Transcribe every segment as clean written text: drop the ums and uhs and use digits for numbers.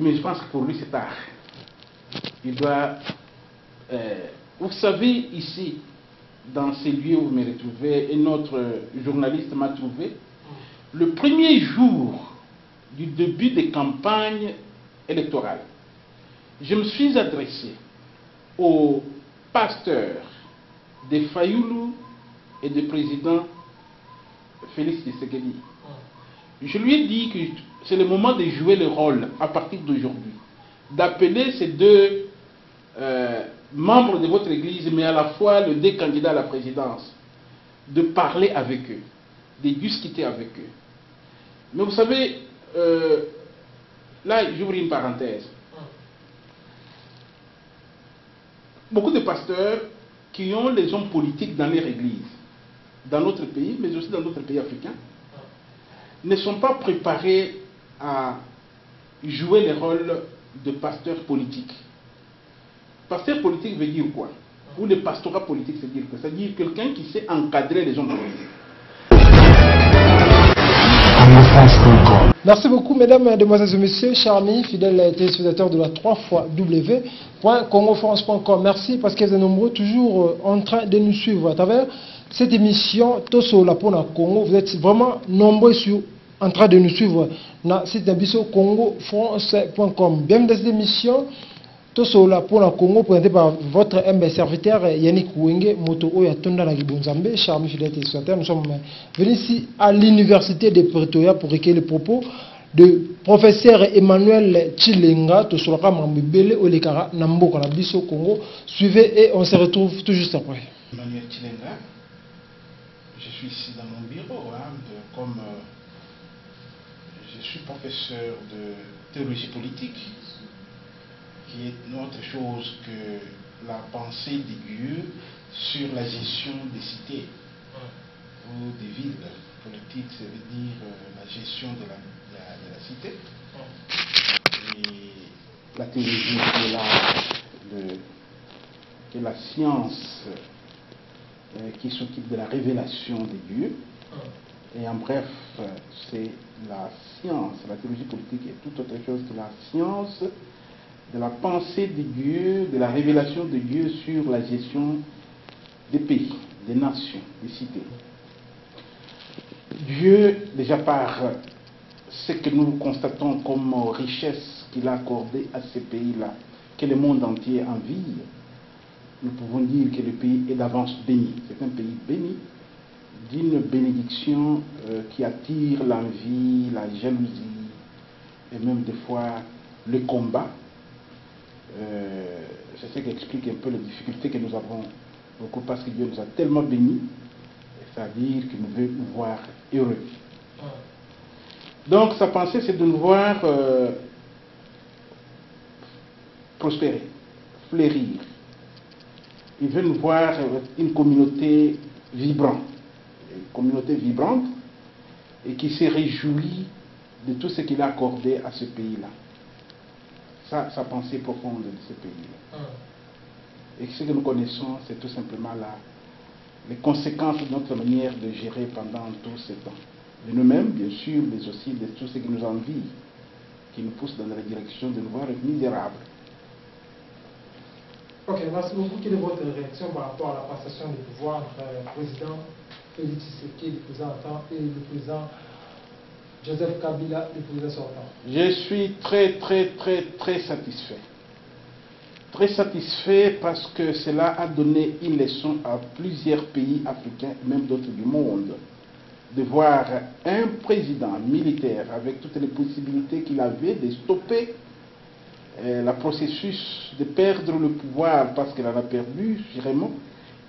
mais je pense que pour lui c'est tard. Il doit... vous savez, ici, dans ces lieux où vous me retrouvez, et notre journaliste m'a trouvé, le premier jour du début des campagnes électorales, je me suis adressé aux pasteurs de Fayulu et du président Félix Tshisekedi. Je lui ai dit que c'est le moment de jouer le rôle, à partir d'aujourd'hui, d'appeler ces deux membres de votre église, mais à la fois les deux candidats à la présidence, de parler avec eux, de discuter avec eux. Mais vous savez, là j'ouvre une parenthèse. Beaucoup de pasteurs qui ont les hommes politiques dans leur église, dans notre pays, mais aussi dans d'autres pays africains, ne sont pas préparés à jouer le rôle de pasteur politique. Pasteur politique veut dire quoi? Ou le pastorat politique, c'est dire quoi? C'est-à-dire quelqu'un qui sait encadrer les hommes politiques. Merci beaucoup, mesdames, mesdemoiselles et messieurs. Charny, fidèle téléspectateur de la 3xw.congofrance.com. Merci parce que vous êtes nombreux toujours en train de nous suivre à travers cette émission Tosso Laponacongo. Vous êtes vraiment nombreux en train de nous suivre dans le site www.congofrance.com. Bienvenue dans cette émission Tosso Laponacongo présentée par votre serviteur Yannick Wenge, Moto Oyatonda Nagibonzambe. Charmé fidèle téléspectateur, nous sommes venus ici à l'université de Pretoria pour recueillir les propos de professeur Emmanuel Tshilenga. Tosso Laponacongo Mbele Olekara Nambo Kanabiso Congo. Suivez et on se retrouve tout juste après. Emmanuel Tshilenga, je suis ici dans mon bureau, comme je suis professeur de théologie politique, qui est autre chose que la pensée des dieux sur la gestion des cités ou des villes. Politique, ça veut dire la gestion de la cité. Et la théologie est la science qui s'occupe de la révélation des dieux. Et en bref, c'est la science, la théologie politique est tout autre chose que la science de la pensée de Dieu, de la révélation de Dieu sur la gestion des pays, des nations, des cités. Dieu, déjà par ce que nous constatons comme richesse qu'il a accordée à ces pays-là, que le monde entier envie, nous pouvons dire que le pays est d'avance béni. C'est un pays béni, d'une bénédiction qui attire l'envie, la jalousie, et même des fois le combat. C'est ce qui explique un peu les difficultés que nous avons beaucoup, parce que Dieu nous a tellement bénis, c'est-à-dire qu'il nous veut nous voir heureux. Donc sa pensée, c'est de nous voir prospérer, fleurir. Il veut nous voir une communauté vibrante, et qui se réjouit de tout ce qu'il a accordé à ce pays-là. Ça, sa pensée profonde de ce pays-là. Et ce que nous connaissons, c'est tout simplement les conséquences de notre manière de gérer pendant tous ces temps. De nous-mêmes, bien sûr, mais aussi de tout ce qui nous envie, qui nous pousse dans la direction de nous voir misérables. Ok, merci beaucoup. Quelle est votre réaction par rapport à la passation des pouvoirs entre le président Félix Tshisekedi, le président sortant, et le président Joseph Kabila, le président sortant? Je suis très satisfait. Très satisfait parce que cela a donné une leçon à plusieurs pays africains, même d'autres du monde, de voir un président militaire avec toutes les possibilités qu'il avait de stopper le processus de perdre le pouvoir, parce qu'elle en a perdu, vraiment,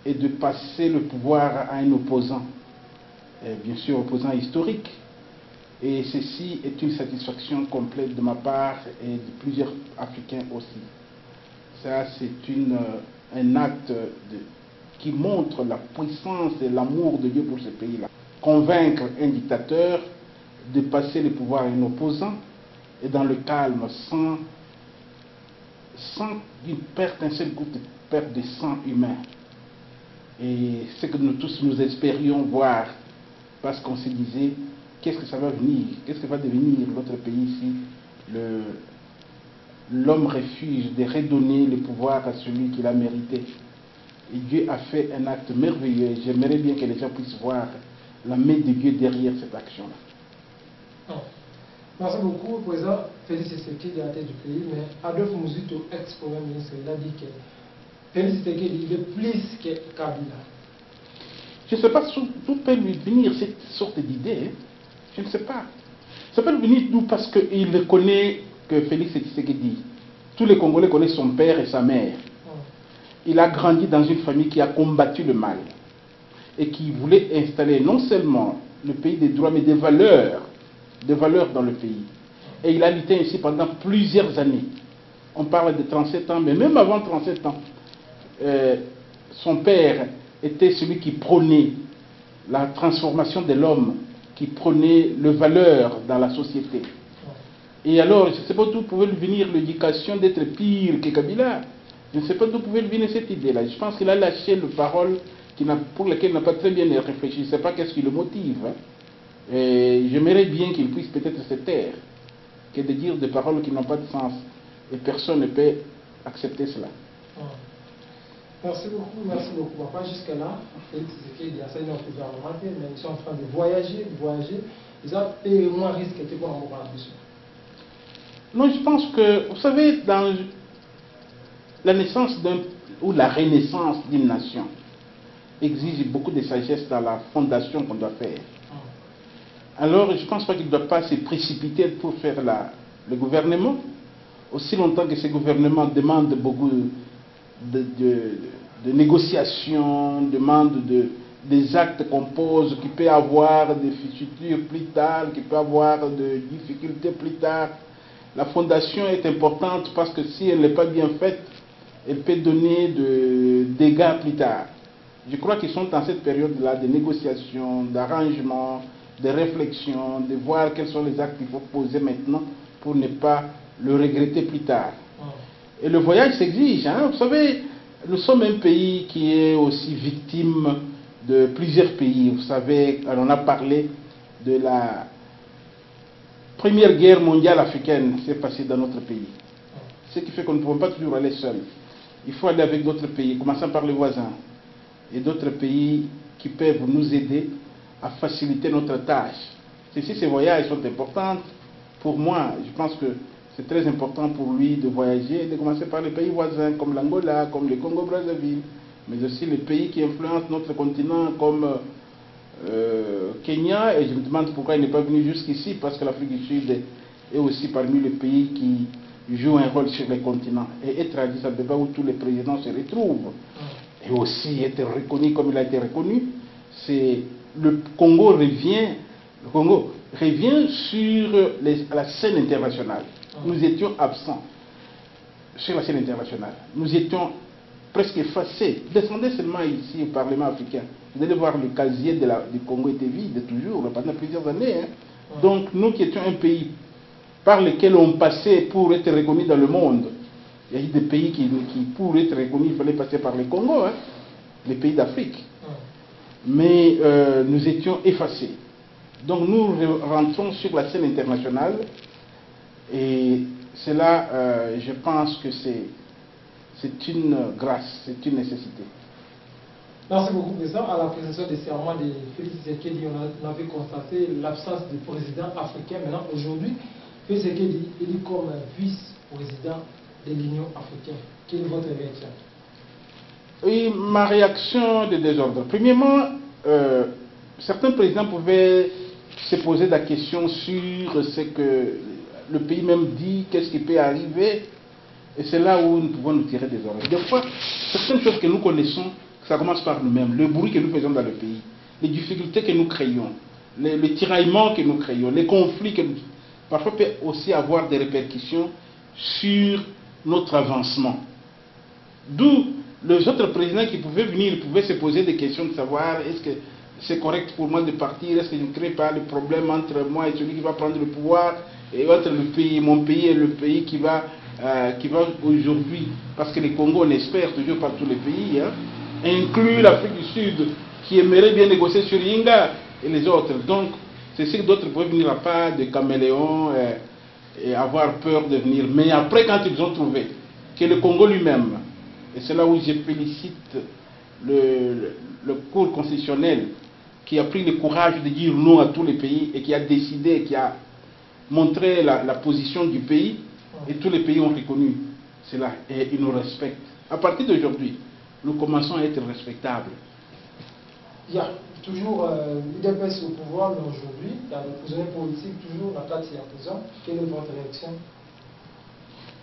et de passer le pouvoir à un opposant, bien sûr opposant historique. Et ceci est une satisfaction complète de ma part et de plusieurs Africains aussi. Ça, c'est un acte qui montre la puissance et l'amour de Dieu pour ce pays-là. Convaincre un dictateur de passer le pouvoir à un opposant, et dans le calme, sans une perte, un seul goutte de perte de sang humain. Et ce que nous tous nous espérions voir, parce qu'on se disait, qu'est-ce que ça va venir? Qu'est-ce que va devenir notre pays si l'homme refuse de redonner le pouvoir à celui qui l'a mérité. Et Dieu a fait un acte merveilleux. J'aimerais bien que les gens puissent voir la main de Dieu derrière cette action-là. Oh. Merci beaucoup, Président Félix Tshisekedi, à la tête du pays. Mais Adolphe Mouzito, ex-premier ministre, il a dit que Félix Tshisekedi, il est plus que Kabila. Je ne sais pas d'où peut lui venir cette sorte d'idée. Je ne sais pas. Ça peut lui venir d'où, parce qu'il connaît que Félix Tshisekedi. Tous les Congolais connaissent son père et sa mère. Il a grandi dans une famille qui a combattu le mal et qui voulait installer non seulement le pays des droits, mais des valeurs dans le pays. Et il a lutté ici pendant plusieurs années. On parle de 37 ans, mais même avant 37 ans, son père était celui qui prônait la transformation de l'homme, qui prônait les valeurs dans la société. Et alors, je ne sais pas d'où pouvait venir l'éducation d'être pire que Kabila. Je ne sais pas d'où pouvait venir cette idée-là. Je pense qu'il a lâché le parole pour laquelle il n'a pas très bien réfléchi. Je ne sais pas qu'est-ce qui le motive. J'aimerais bien qu'il puisse peut-être se taire, que de dire des paroles qui n'ont pas de sens. Et personne ne peut accepter cela. Merci beaucoup, papa. Jusqu'à là, Félix Tshisekedi a saigné notre gouvernement, mais ils sont en train de voyager. Ils ont payé moins risque que pour en avoir plus. Non, je pense que, vous savez, dans la naissance ou la renaissance d'une nation exige beaucoup de sagesse dans la fondation qu'on doit faire. Alors, je pense pas qu'il ne doit pas se précipiter pour faire le gouvernement. Aussi longtemps que ce gouvernement demande beaucoup de négociations, demande des actes qu'on pose, qui peut avoir des futurs plus tard, qui peut avoir des difficultés plus tard. La fondation est importante parce que si elle n'est pas bien faite, elle peut donner des dégâts plus tard. Je crois qu'ils sont dans cette période-là de négociations, d'arrangements, de réflexions, de voir quels sont les actes qu'il faut poser maintenant pour ne pas le regretter plus tard. Et le voyage s'exige, hein? Vous savez, nous sommes un pays qui est aussi victime de plusieurs pays. Vous savez, on a parlé de la première guerre mondiale africaine qui s'est passée dans notre pays. Ce qui fait qu'on ne peut pas toujours aller seul. Il faut aller avec d'autres pays, commençant par les voisins et d'autres pays qui peuvent nous aider à faciliter notre tâche. Si ces voyages sont importants, pour moi, je pense que c'est très important pour lui de voyager et de commencer par les pays voisins comme l'Angola, comme le Congo-Brazzaville, mais aussi les pays qui influencent notre continent comme Kenya. Et je me demande pourquoi il n'est pas venu jusqu'ici, parce que l'Afrique du Sud est aussi parmi les pays qui jouent un rôle sur les continents. Et être à Addis-Abeba où tous les présidents se retrouvent, et aussi être reconnu comme il a été reconnu, c'est le Congo revient sur la scène internationale. Nous étions absents sur la scène internationale. Nous étions presque effacés. Descendez seulement ici au Parlement africain. Vous allez voir le casier du Congo était vide toujours, pendant plusieurs années. Hein. Donc nous qui étions un pays par lequel on passait pour être reconnu dans le monde, il y a eu des pays qui pour être reconnus, il fallait passer par le Congo, hein, les pays d'Afrique. Mais nous étions effacés. Donc nous rentrons sur la scène internationale. Et cela, je pense que c'est une grâce, c'est une nécessité. Merci beaucoup, Président. À la présentation des serments de Félix Tshisekedi, on avait constaté l'absence du président africain. Maintenant, aujourd'hui, Félix Tshisekedi est élu comme vice-président de l'Union africaine. Quelle est votre réaction? Oui, ma réaction de désordre. Premièrement, certains présidents pouvaient se poser la question sur ce que le pays même dit, qu'est-ce qui peut arriver, et c'est là où nous pouvons nous tirer des oreilles. Des fois, certaines choses que nous connaissons, ça commence par nous-mêmes, le bruit que nous faisons dans le pays, les difficultés que nous créons, les tiraillements que nous créons, les conflits que nous... Parfois, peut aussi avoir des répercussions sur notre avancement. D'où les autres présidents qui pouvaient venir, pouvaient se poser des questions de savoir, est-ce que c'est correct pour moi de partir, est-ce que je ne crée pas le problème entre moi et celui qui va prendre le pouvoir, et entre le pays, mon pays et le pays qui va aujourd'hui, parce que le Congo, on espère toujours par tous les pays, hein, inclut l'Afrique du Sud, qui aimerait bien négocier sur Yinga et les autres. Donc, c'est ce que d'autres peuvent venir à part, de Caméléon, et avoir peur de venir. Mais après, quand ils ont trouvé que le Congo lui-même, et c'est là où je félicite le Cour constitutionnel qui a pris le courage de dire non à tous les pays et qui a décidé, qui a montré la position du pays, et tous les pays ont reconnu cela et ils nous respectent. À partir d'aujourd'hui, nous commençons à être respectables. Il y a toujours l'UDPS au pouvoir, mais aujourd'hui, il y a des prisonniers politiques, toujours la place est en prison. Quelle est votre réaction?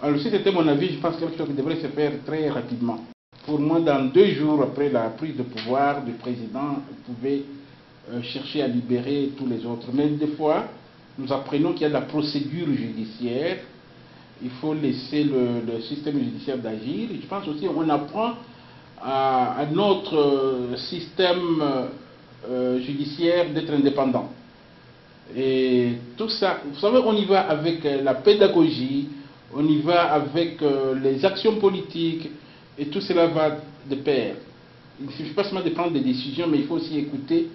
Alors, si c'était mon avis, je pense que quelque chose qui devrait se faire très rapidement. Pour moi, dans 2 jours après la prise de pouvoir du président, vous pouvez chercher à libérer tous les autres. Mais des fois, nous apprenons qu'il y a de la procédure judiciaire. Il faut laisser le système judiciaire d'agir. Je pense aussi qu'on apprend à notre système judiciaire d'être indépendant. Et tout ça, vous savez, on y va avec la pédagogie, on y va avec les actions politiques, et tout cela va de pair. Il ne suffit pas seulement de prendre des décisions, mais il faut aussi écouter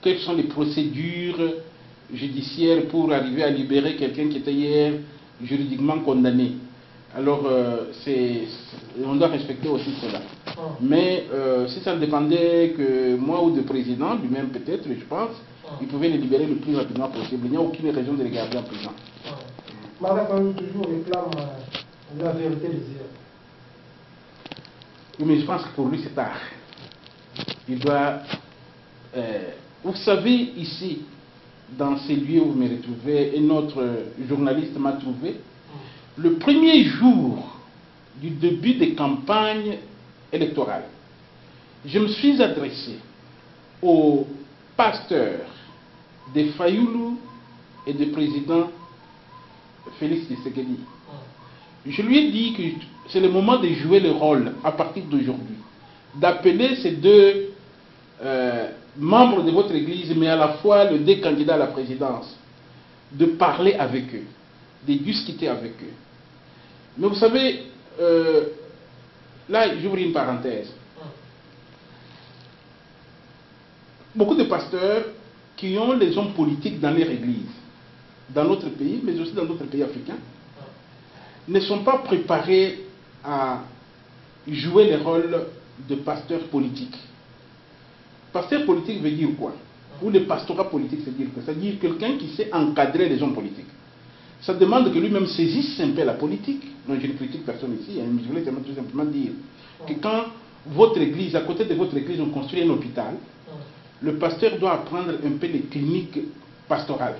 quelles sont les procédures judiciaires pour arriver à libérer quelqu'un qui était hier juridiquement condamné. Alors, on doit respecter aussi cela. Mais si ça dépendait que moi ou du président, lui-même peut-être, je pense, il pouvait les libérer le plus rapidement possible. Il n'y a aucune raison de les garder en prison. Martin Fayulu toujours réclame la vérité des erreurs. Oui, mais je pense que pour lui c'est tard. Il doit... vous savez, ici, dans ces lieux où vous me retrouvez, et notre journaliste m'a trouvé, le premier jour du début des campagnes électorales, je me suis adressé aux pasteurs de Fayulu et du président Félix Tshisekedi. Je lui ai dit que c'est le moment de jouer le rôle à partir d'aujourd'hui, d'appeler ces deux membres de votre église, mais à la fois les deux candidats à la présidence, de parler avec eux, de discuter avec eux. Mais vous savez, là j'ouvre une parenthèse. Beaucoup de pasteurs qui ont les hommes politiques dans leur église, dans notre pays, mais aussi dans d'autres pays africains, ne sont pas préparés à jouer le rôle de pasteur politique. Pasteur politique veut dire quoi? Ou le pastorat politique, c'est-à-dire quelqu'un qui sait encadrer les hommes politiques. Ça demande que lui-même saisisse un peu la politique. Non, je ne critique personne ici, hein, mais je voulais tout simplement dire que quand votre église, à côté de votre église, on construit un hôpital, le pasteur doit apprendre un peu les cliniques pastorales.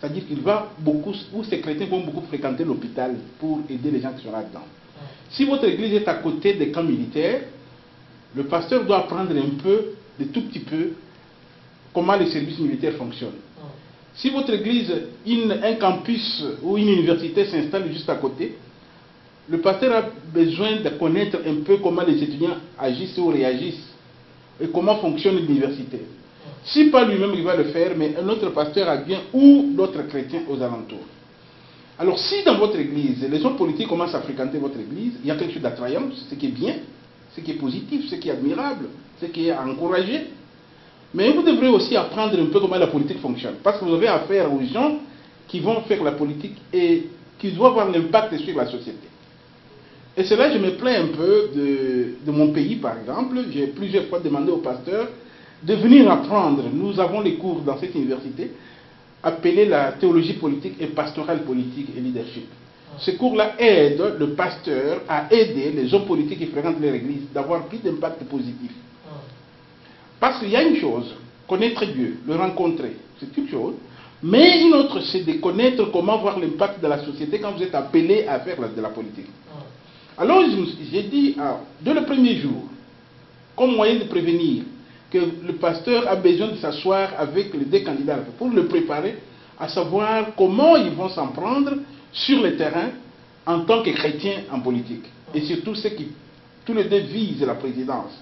C'est-à-dire qu'il va beaucoup, ou ces chrétiens vont beaucoup fréquenter l'hôpital pour aider les gens qui sont là-dedans. Si votre église est à côté des camps militaires, le pasteur doit apprendre un peu, de tout petit peu, comment les services militaires fonctionnent. Si votre église, un campus ou une université s'installe juste à côté, le pasteur a besoin de connaître un peu comment les étudiants agissent ou réagissent et comment fonctionne l'université. Si pas lui-même, il va le faire, mais un autre pasteur advient ou d'autres chrétiens aux alentours. Alors si dans votre église, les hommes politiques commencent à fréquenter votre église, il y a quelque chose d'attrayant, ce qui est bien, ce qui est positif, ce qui est admirable, ce qui est encouragé. Mais vous devrez aussi apprendre un peu comment la politique fonctionne. Parce que vous avez affaire aux gens qui vont faire la politique et qui doivent avoir l'impact sur la société. Et c'est là que je me plains un peu de mon pays, par exemple. J'ai plusieurs fois demandé aux pasteurs de venir apprendre. Nous avons les cours dans cette université appelés la théologie politique et pastorale politique et leadership. Ce cours-là aide le pasteur à aider les hommes politiques qui fréquentent leur église d'avoir plus d'impact positif. Parce qu'il y a une chose, connaître Dieu, le rencontrer, c'est une chose. Mais une autre, c'est de connaître comment voir l'impact de la société quand vous êtes appelé à faire de la politique. Alors j'ai dit, dès le premier jour, comme moyen de prévenir, que le pasteur a besoin de s'asseoir avec les deux candidats pour le préparer à savoir comment ils vont s'en prendre sur le terrain en tant que chrétiens en politique. Et surtout ceux qui, tous les deux, visent la présidence.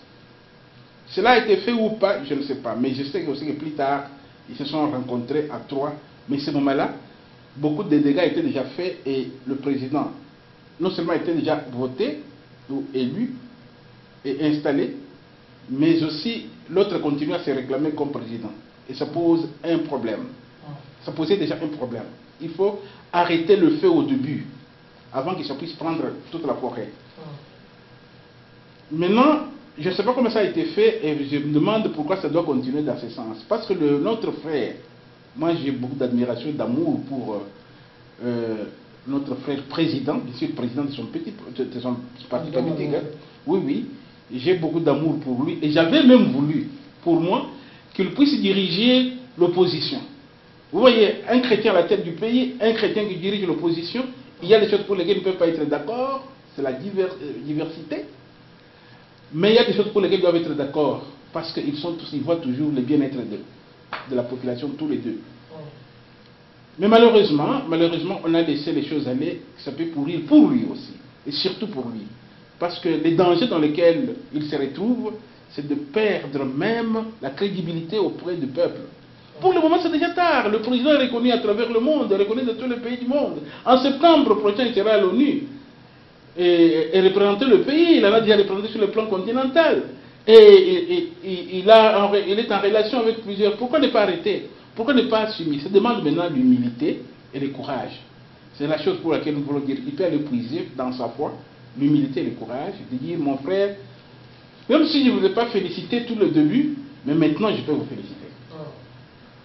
Cela a été fait ou pas, je ne sais pas. Mais je sais aussi que plus tard, ils se sont rencontrés à Troyes. Mais à ce moment-là, beaucoup de dégâts étaient déjà faits et le président, non seulement était déjà voté ou élu et installé, mais aussi l'autre continue à se réclamer comme président. Et ça pose un problème. Ça posait déjà un problème. Il faut arrêter le feu au début, avant que ça puisse prendre toute la forêt. Maintenant, je ne sais pas comment ça a été fait et je me demande pourquoi ça doit continuer dans ce sens. Parce que notre frère, moi j'ai beaucoup d'admiration, d'amour pour notre frère président, bien sûr président de son parti politique. Hein. Oui, j'ai beaucoup d'amour pour lui et j'avais même voulu, pour moi, qu'il puisse diriger l'opposition. Vous voyez, un chrétien à la tête du pays, un chrétien qui dirige l'opposition, il y a des choses pour lesquelles ils ne peuvent pas être d'accord, c'est la diversité. Mais il y a des choses pour lesquelles ils doivent être d'accord, parce qu'ils voient toujours le bien-être de la population, tous les deux. Mais malheureusement, on a laissé les choses aller, ça peut pourrir pour lui aussi, et surtout pour lui. Parce que les dangers dans lesquels il se retrouve, c'est de perdre même la crédibilité auprès du peuple. Pour le moment, c'est déjà tard. Le président est reconnu à travers le monde, reconnu dans tous les pays du monde. En septembre prochain, il sera à l'ONU. Et représenter le pays, il en a déjà représenté sur le plan continental. Il est en relation avec plusieurs. Pourquoi ne pas arrêter? Pourquoi ne pas assumer? Ça demande maintenant l'humilité et le courage. C'est la chose pour laquelle nous voulons dire. Il peut aller puiser dans sa foi, l'humilité et le courage, de dire, mon frère, même si je ne vous ai pas félicité tout le début, mais maintenant je peux vous féliciter.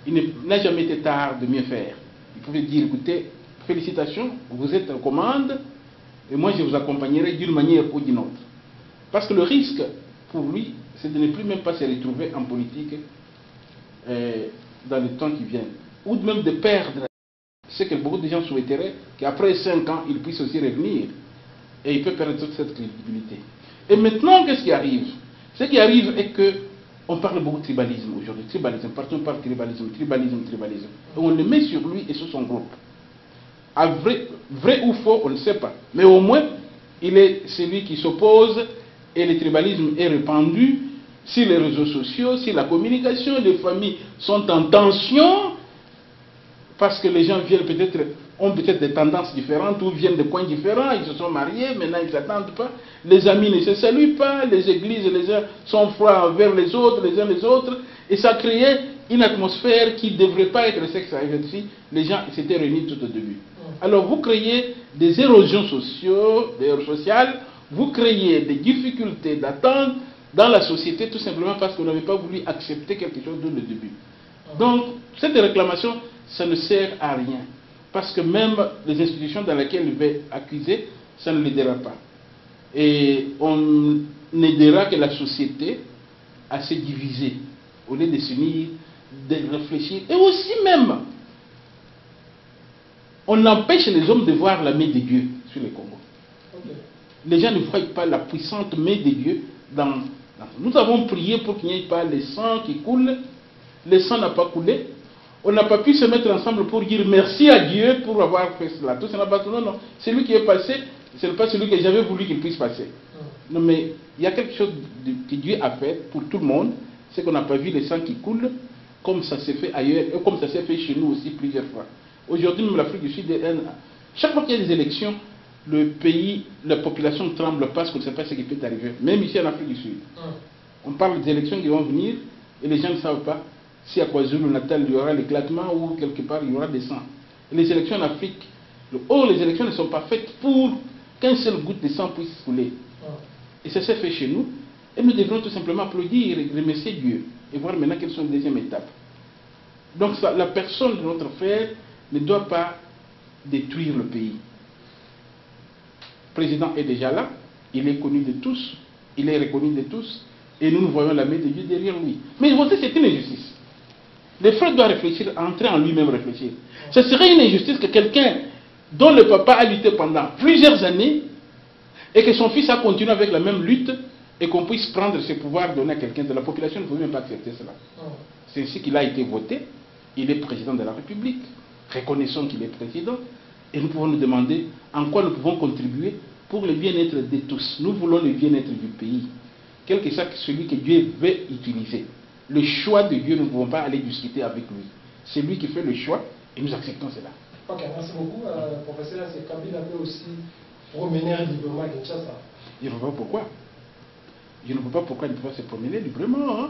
Il n'a jamais été tard de mieux faire. Il pouvait dire, écoutez, félicitations, vous êtes en commande, et moi je vous accompagnerai d'une manière ou d'une autre. Parce que le risque pour lui, c'est de ne plus même pas se retrouver en politique dans le temps qui vient. Ou même de perdre ce que beaucoup de gens souhaiteraient, qu'après 5 ans, il puisse aussi revenir. Et il peut perdre toute cette crédibilité. Et maintenant, qu'est-ce qui arrive? Ce qui arrive est que on parle beaucoup de tribalisme aujourd'hui, tribalisme, partout on parle de tribalisme. Et on le met sur lui et sur son groupe. À vrai ou faux, on ne sait pas. Mais au moins, il est celui qui s'oppose et le tribalisme est répandu. Si les réseaux sociaux, si la communication, les familles sont en tension, parce que les gens viennent peut-être, ont peut-être des tendances différentes ou viennent de coins différents, ils se sont mariés, maintenant ils ne s'attendent pas, les amis ne se saluent pas, les églises, les uns sont froids envers les autres, et ça créait une atmosphère qui ne devrait pas être sexe à si les gens s'étaient réunis tout au début. Alors vous créez des érosions sociales, vous créez des difficultés d'attente dans la société tout simplement parce qu'on n'avait pas voulu accepter quelque chose dès le début. Donc cette réclamation, ça ne sert à rien. Parce que même les institutions dans lesquelles il va accuser, ça ne l'aidera pas. Et on n'aidera que la société à se diviser, au lieu de s'unir, de réfléchir. Et aussi même, on empêche les hommes de voir la main de Dieu sur le Congo. Okay. Les gens ne voient pas la puissante main de Dieu dans... Nous avons prié pour qu'il n'y ait pas le sang qui coule. Le sang n'a pas coulé. On n'a pas pu se mettre ensemble pour dire merci à Dieu pour avoir fait cela. Tout cela, non, non. Celui qui est passé, ce n'est pas celui que j'avais voulu qu'il puisse passer. Non, mais il y a quelque chose que Dieu a fait pour tout le monde. C'est qu'on n'a pas vu le sang qui coule, comme ça s'est fait ailleurs, et comme ça s'est fait chez nous aussi plusieurs fois. Aujourd'hui, même l'Afrique du Sud, chaque fois qu'il y a des élections, le pays, la population tremble parce qu'on ne sait pas ce qui peut arriver. Même ici en Afrique du Sud. On parle des élections qui vont venir, et les gens ne savent pas. Si à KwaZulu-Natal, il y aura l'éclatement ou quelque part, il y aura des sangs. Les élections en Afrique, les élections ne sont pas faites pour qu'un seul goutte de sang puisse couler. Et ça s'est fait chez nous. Et nous devrons tout simplement applaudir et remercier Dieu. Et voir maintenant quelles sont les deuxièmes étapes. Donc ça, la personne de notre frère ne doit pas détruire le pays. Le président est déjà là. Il est connu de tous. Il est reconnu de tous. Et nous voyons la main de Dieu derrière lui. Mais aussi, c'est une injustice. Le frère doit réfléchir, entrer en lui-même réfléchir. Ce serait une injustice que quelqu'un dont le papa a lutté pendant plusieurs années et que son fils a continué avec la même lutte et qu'on puisse prendre ce pouvoir donné à quelqu'un de la population, ne peut même pas accepter cela. C'est ainsi qu'il a été voté. Il est président de la République. Reconnaissons qu'il est président. Et nous pouvons nous demander en quoi nous pouvons contribuer pour le bien-être de tous. Nous voulons le bien-être du pays. Quel que soit celui que Dieu veut utiliser. Le choix de Dieu, nous ne pouvons pas aller discuter avec lui. C'est lui qui fait le choix et nous acceptons cela. Ok, merci beaucoup. Professeur, c'est Kabila peut aussi promener librement à Kinshasa. Je ne vois pas pourquoi. Je ne vois pas pourquoi il ne peut pas se promener librement. Hein.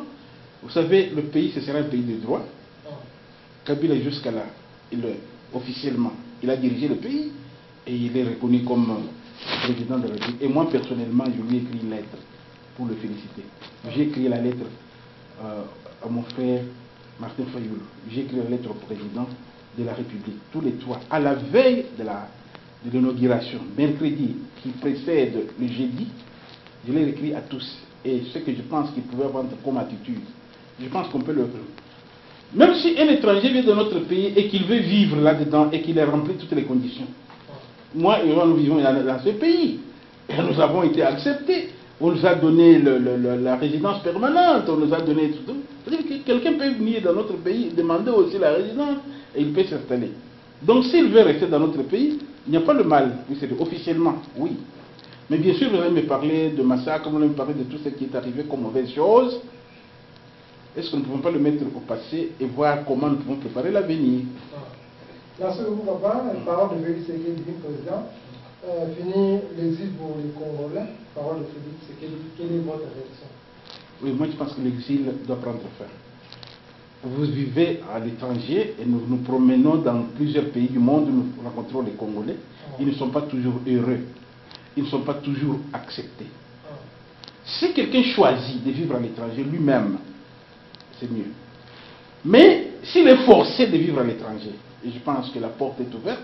Vous savez, le pays, ce sera un pays de droit. Kabila, jusqu'à là, officiellement. Il a dirigé le pays et il est reconnu comme président de la République. Et moi, personnellement, je lui ai écrit une lettre pour le féliciter. J'ai écrit la lettre à mon frère Martin Fayulu. J'ai écrit la lettre au président de la République. Tous les trois, à la veille de l'inauguration, mercredi, qui précède le jeudi, je l'ai écrit à tous. Et ce que je pense qu'il pouvait avoir comme attitude, je pense qu'on peut le... Même si un étranger vient de notre pays et qu'il veut vivre là-dedans et qu'il a rempli toutes les conditions. Moi et moi, nous vivons dans ce pays. Et nous avons été acceptés. On nous a donné la résidence permanente, on nous a donné tout. C'est-à-dire que quelqu'un peut venir dans notre pays, demander aussi la résidence, et il peut s'installer. Donc s'il veut rester dans notre pays, il n'y a pas de mal, officiellement, oui. Mais bien sûr, vous allez me parler de massacre, vous allez me parler de tout ce qui est arrivé comme mauvaise chose. Est-ce qu'on ne pouvons pas le mettre au passé et voir comment nous pouvons préparer l'avenir? La seule vous papa, une parole de Félix Tshisekedi, président, finit l'exil pour les Congolais. Parole de Félix Tshisekedi, quelle est votre réaction? Oui, moi je pense que l'exil doit prendre fin. Vous vivez à l'étranger et nous nous promenons dans plusieurs pays du monde, nous rencontrons les Congolais. Ils ne sont pas toujours heureux, ils ne sont pas toujours acceptés. Si quelqu'un choisit de vivre à l'étranger lui-même, c'est mieux. Mais s'il est forcé de vivre à l'étranger, et je pense que la porte est ouverte,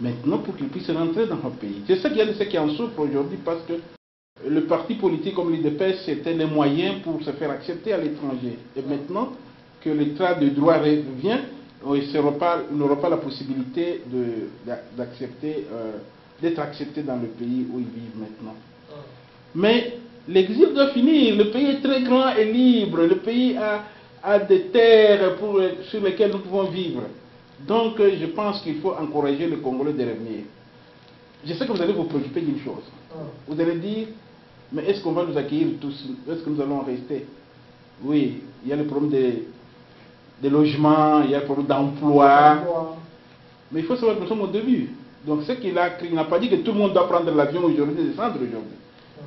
maintenant pour qu'il puisse rentrer dans un pays. C'est ça qu'il y a de ceux qui en souffrent aujourd'hui parce que le parti politique comme l'IDPS, c'était les moyens pour se faire accepter à l'étranger. Et maintenant que l'état de droit revient, on n'aura pas la possibilité d'être accepté dans le pays où ils vivent maintenant. Mais l'exil doit finir. Le pays est très grand et libre. Le pays a des terres sur lesquelles nous pouvons vivre. Donc je pense qu'il faut encourager les Congolais de revenir. Je sais que vous allez vous préoccuper d'une chose. Vous allez dire, mais est-ce qu'on va nous accueillir tous? Est-ce que nous allons rester? Oui, il y a le problème des logements, il y a le problème d'emploi. Mais il faut savoir que nous sommes au début. Donc ce qu'il a écrit, il n'a pas dit que tout le monde doit prendre l'avion aujourd'hui, descendre aujourd'hui.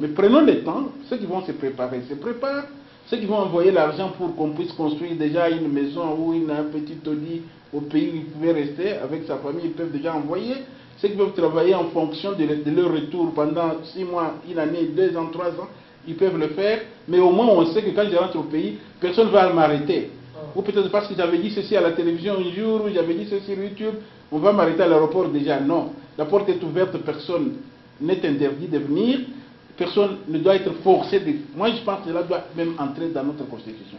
Mais prenons le temps, ceux qui vont se préparer, se préparent. Ceux qui vont envoyer l'argent pour qu'on puisse construire déjà une maison ou un petit taudis au pays où ils pouvaient rester avec sa famille, ils peuvent déjà envoyer. Ceux qui peuvent travailler en fonction de leur retour pendant 6 mois, 1 année, 2 ans, 3 ans, ils peuvent le faire. Mais au moins on sait que quand je rentre au pays, personne ne va m'arrêter. Ou peut-être parce que j'avais dit ceci à la télévision un jour, ou j'avais dit ceci sur YouTube, on va m'arrêter à l'aéroport déjà. Non, la porte est ouverte, personne n'est interdit de venir. Personne ne doit être forcé de... Moi, je pense que cela doit même entrer dans notre constitution.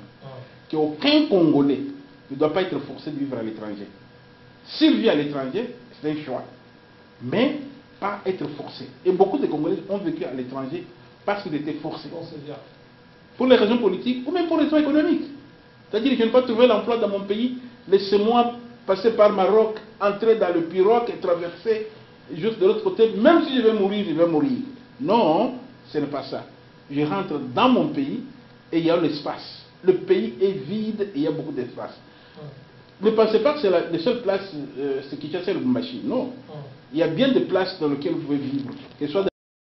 Qu'aucun Congolais ne doit pas être forcé de vivre à l'étranger. S'il vit à l'étranger, c'est un choix. Mais pas être forcé. Et beaucoup de Congolais ont vécu à l'étranger parce qu'ils étaient forcés. Pour les raisons politiques ou même pour les raisons économiques. C'est-à-dire que je n'ai pas trouvé l'emploi dans mon pays. Laissez-moi passer par Maroc, entrer dans le pirogue et traverser juste de l'autre côté. Même si je vais mourir, je vais mourir. Non, ce n'est pas ça. Je rentre dans mon pays et il y a l'espace. Le pays est vide et il y a beaucoup d'espace. Ne pensez pas que c'est la seule place, c'est Kinshasa et Lubumbashi. Non. Il y a bien des places dans lesquelles vous pouvez vivre. Que ce soit